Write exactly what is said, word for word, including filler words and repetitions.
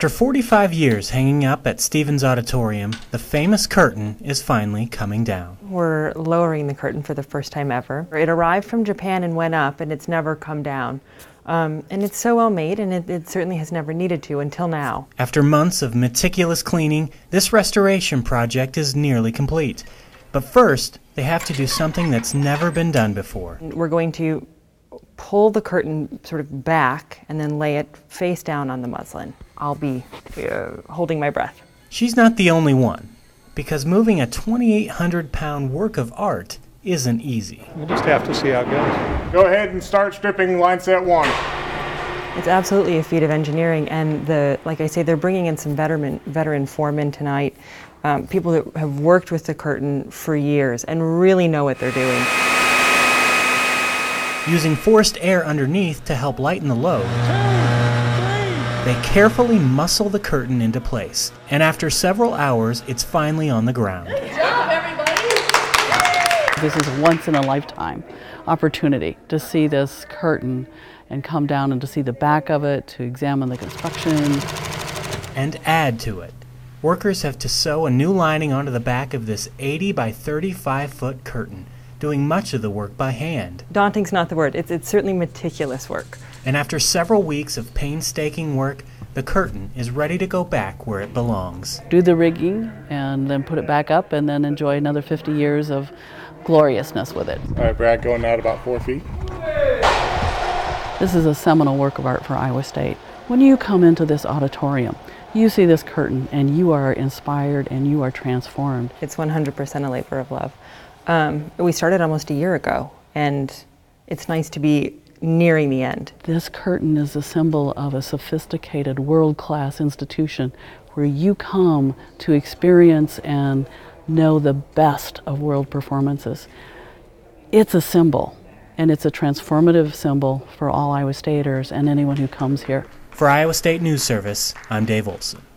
After forty-five years hanging up at Stevens Auditorium, the famous curtain is finally coming down. We're lowering the curtain for the first time ever. It arrived from Japan and went up, and it's never come down. Um, and it's so well made, and it, it certainly has never needed to until now. After months of meticulous cleaning, this restoration project is nearly complete. But first, they have to do something that's never been done before. We're going to pull the curtain sort of back and then lay it face down on the muslin. I'll be uh, holding my breath. She's not the only one, because moving a twenty-eight hundred pound work of art isn't easy. We'll just have to see how it goes. Go ahead and start stripping line set one. It's absolutely a feat of engineering, and the like I say, they're bringing in some veteran, veteran foremen tonight, um, people that have worked with the curtain for years and really know what they're doing. Using forced air underneath to help lighten the load, they carefully muscle the curtain into place, and after several hours, it's finally on the ground. Good job, everybody! This is a once-in-a-lifetime opportunity to see this curtain and come down and to see the back of it, to examine the construction. And add to it. Workers have to sew a new lining onto the back of this eighty by thirty-five foot curtain, doing much of the work by hand. Daunting's not the word. It's, it's certainly meticulous work. And after several weeks of painstaking work, the curtain is ready to go back where it belongs. Do the rigging and then put it back up and then enjoy another fifty years of gloriousness with it. All right, Brad, going out about four feet. This is a seminal work of art for Iowa State. When you come into this auditorium, you see this curtain and you are inspired and you are transformed. It's one hundred percent a labor of love. Um, we started almost a year ago, and it's nice to be nearing the end. This curtain is a symbol of a sophisticated, world-class institution where you come to experience and know the best of world performances. It's a symbol, and it's a transformative symbol for all Iowa Staters and anyone who comes here. For Iowa State News Service, I'm Dave Olson.